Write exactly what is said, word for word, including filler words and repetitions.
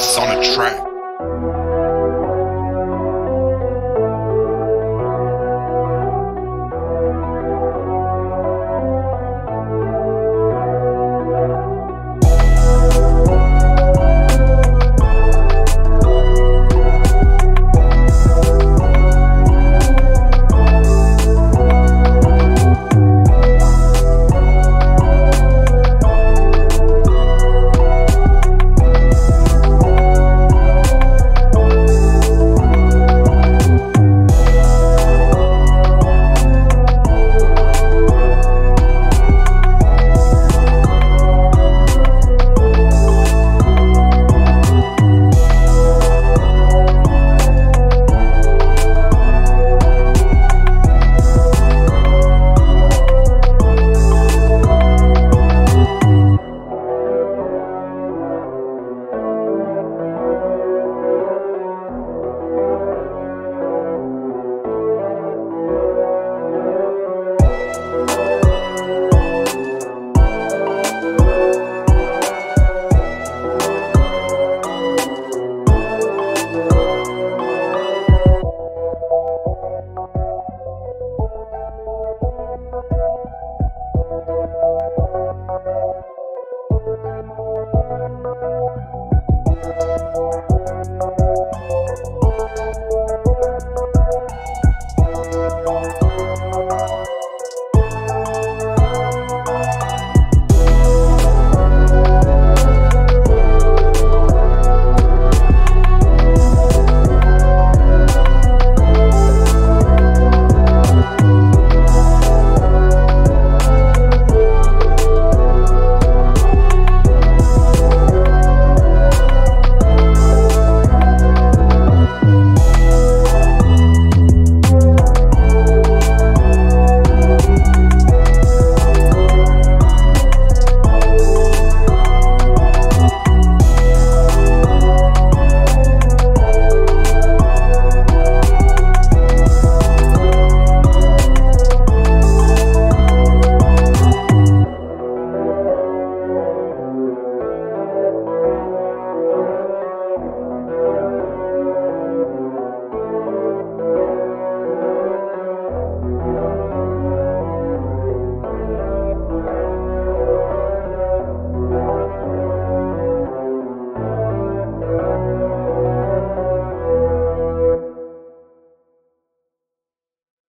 It's on a track.